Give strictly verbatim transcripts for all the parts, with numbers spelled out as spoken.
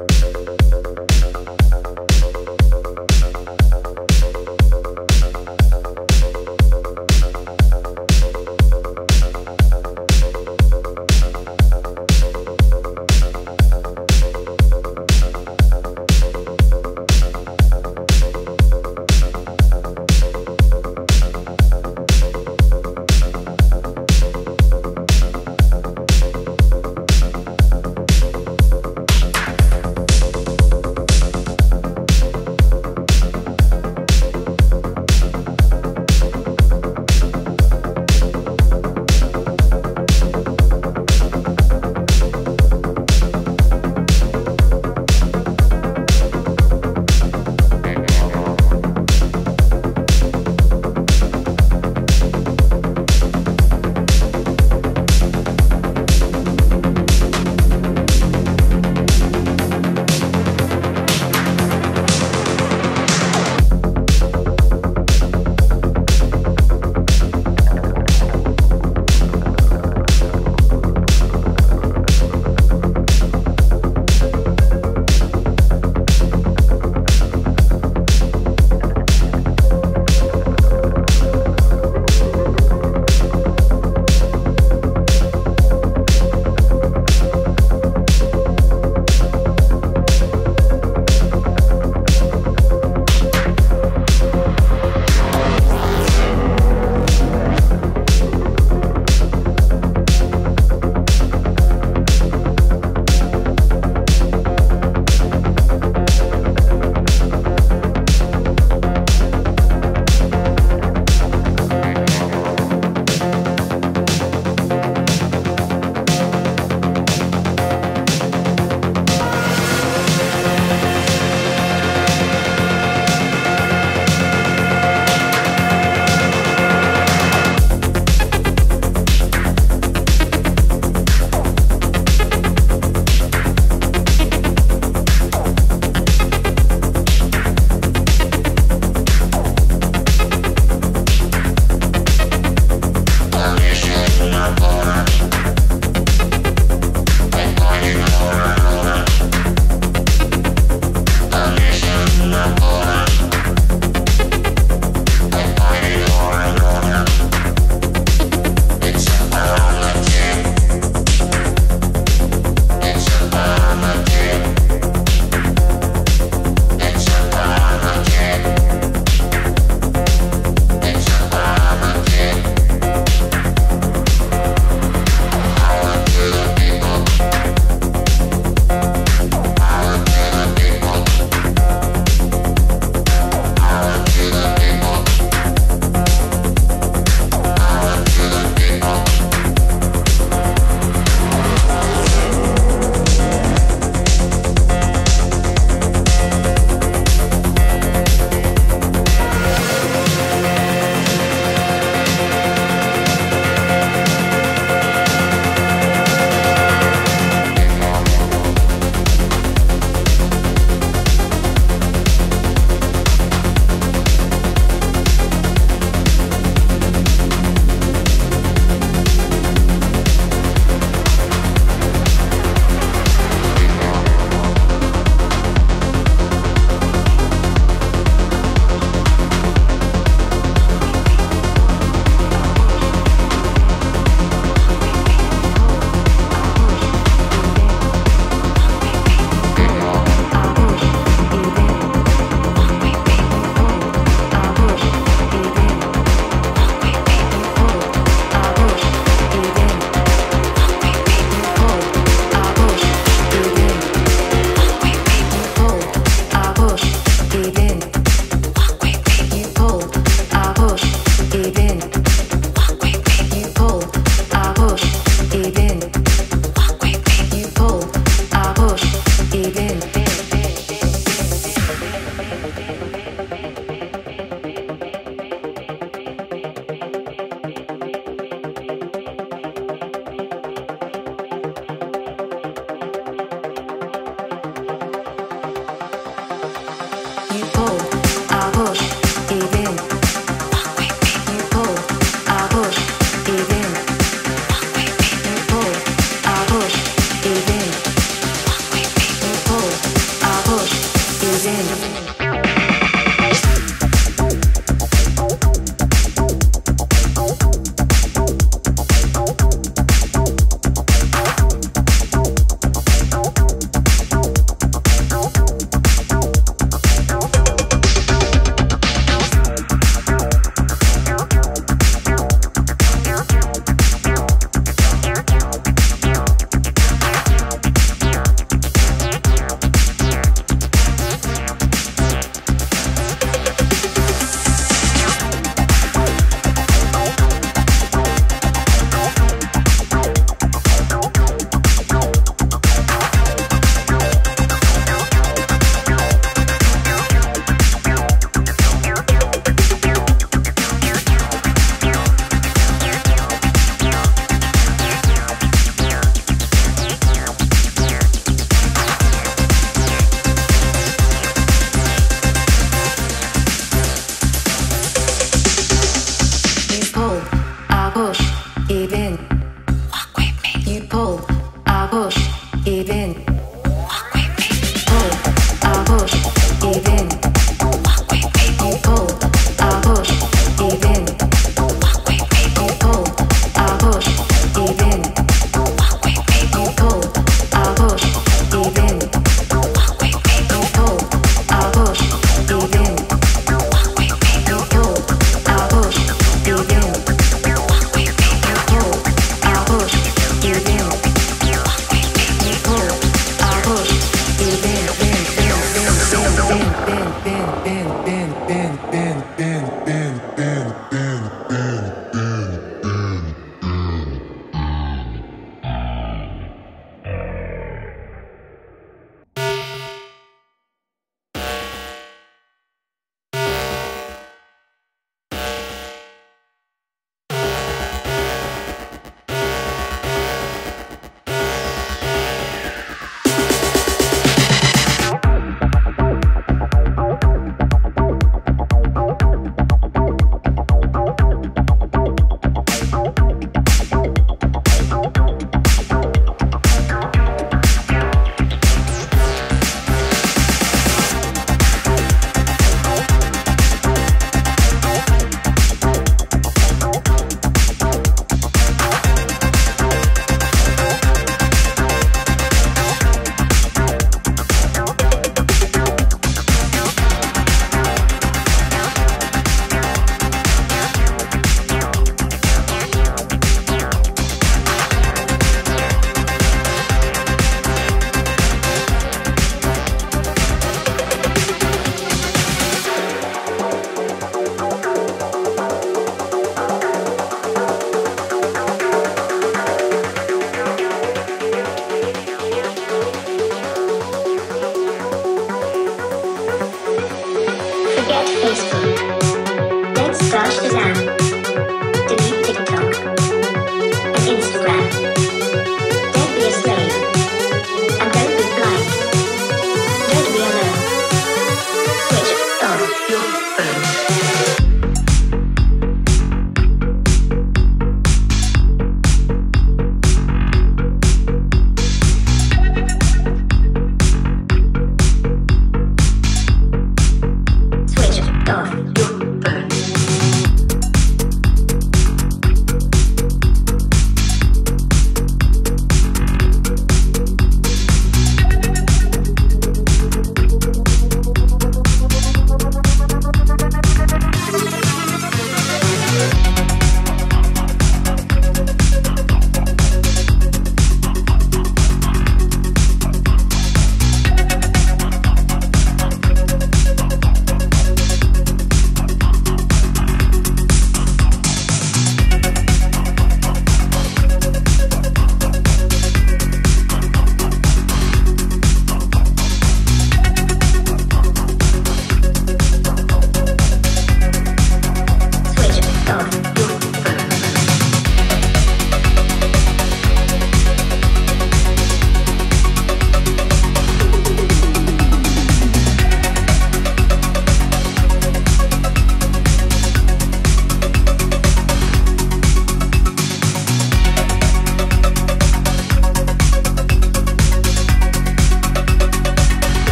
Oh.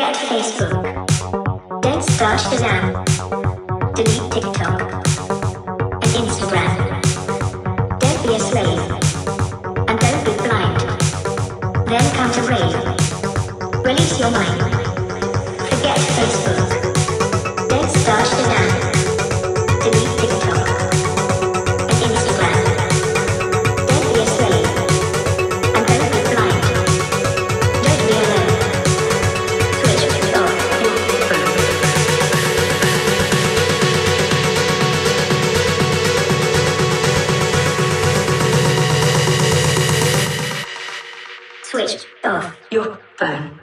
Forget Facebook. Don't start Shazam. Delete TikTok and Instagram. Don't be a slave. And don't be blind. Then come to rave. Release your mind. Forget Facebook. Don't start Shazam. Switch off your phone.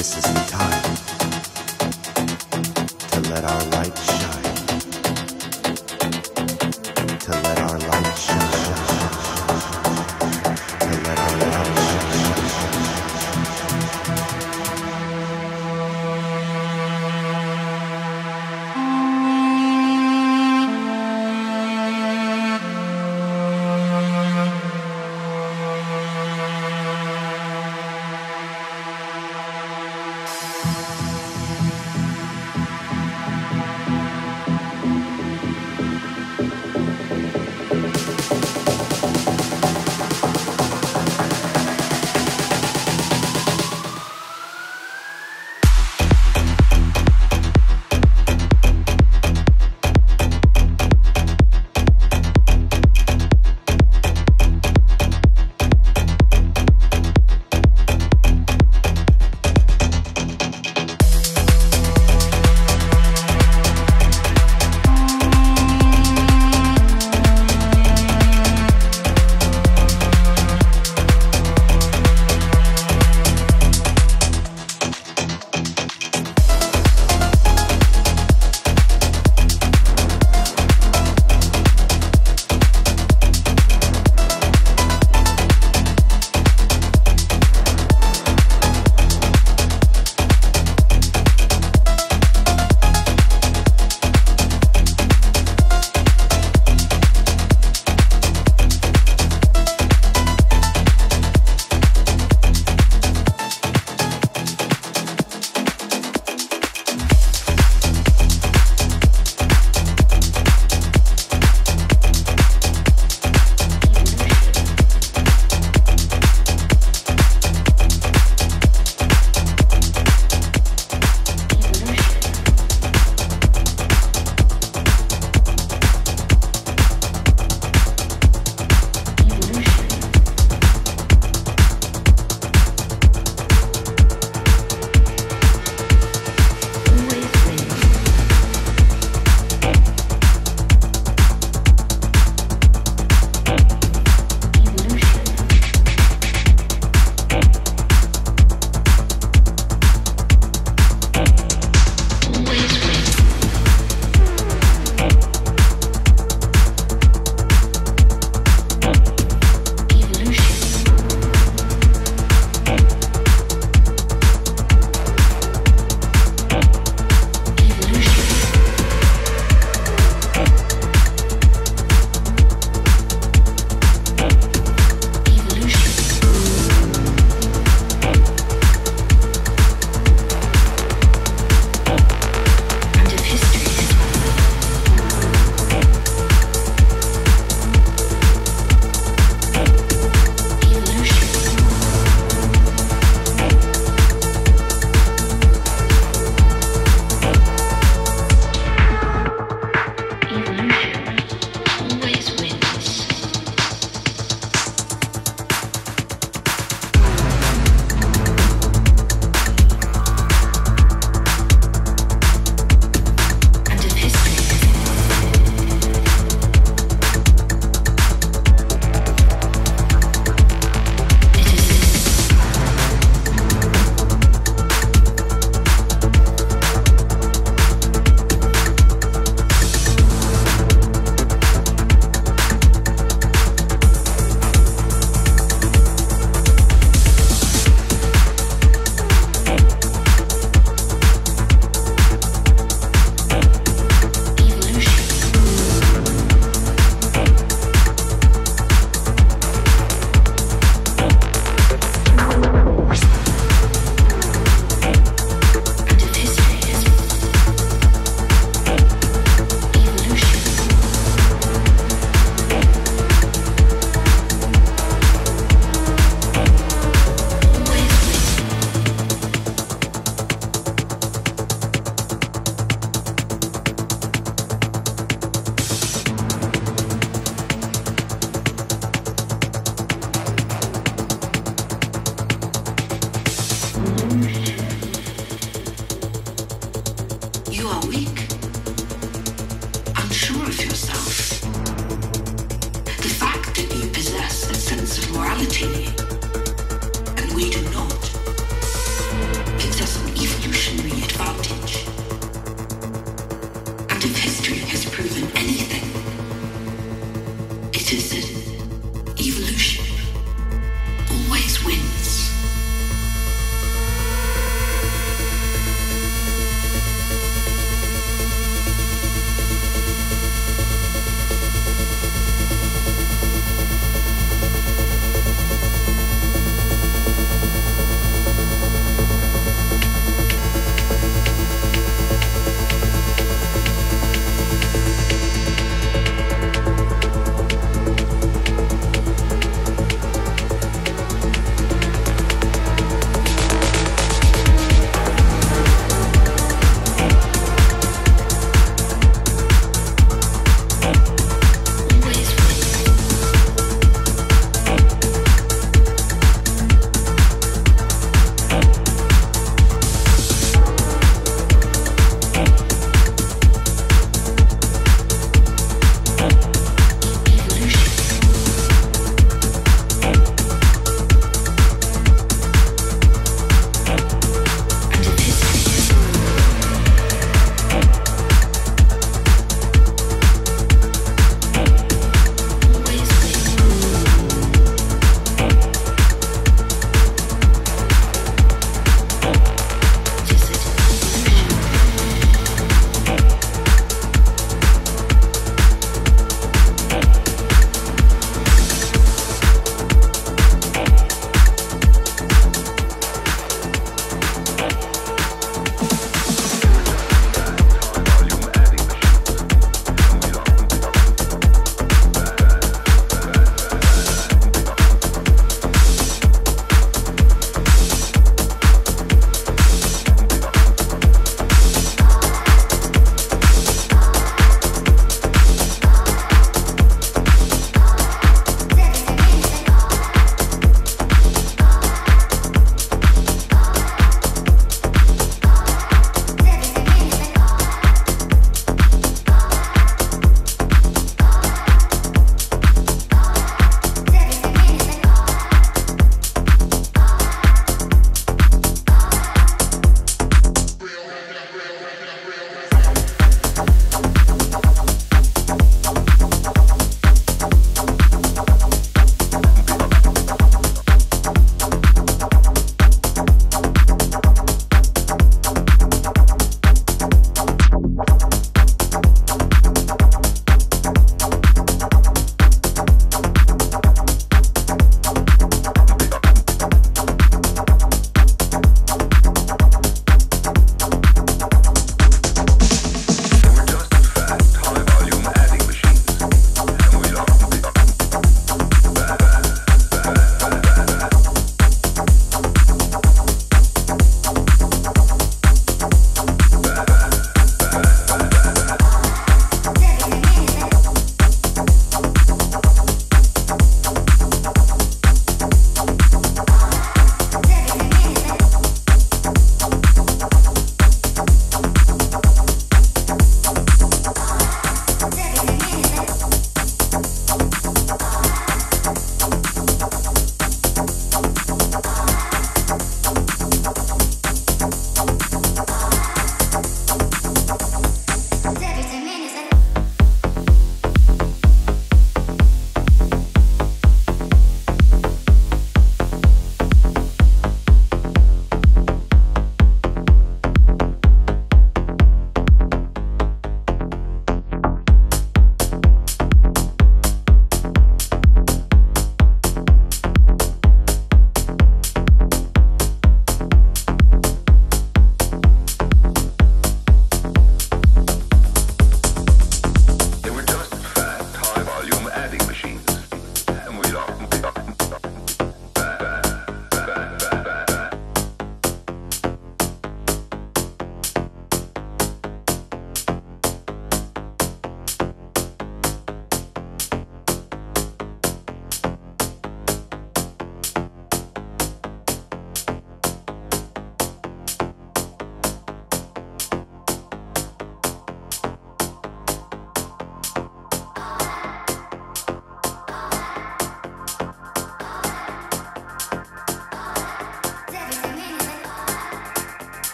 This isn't time to let our light shine.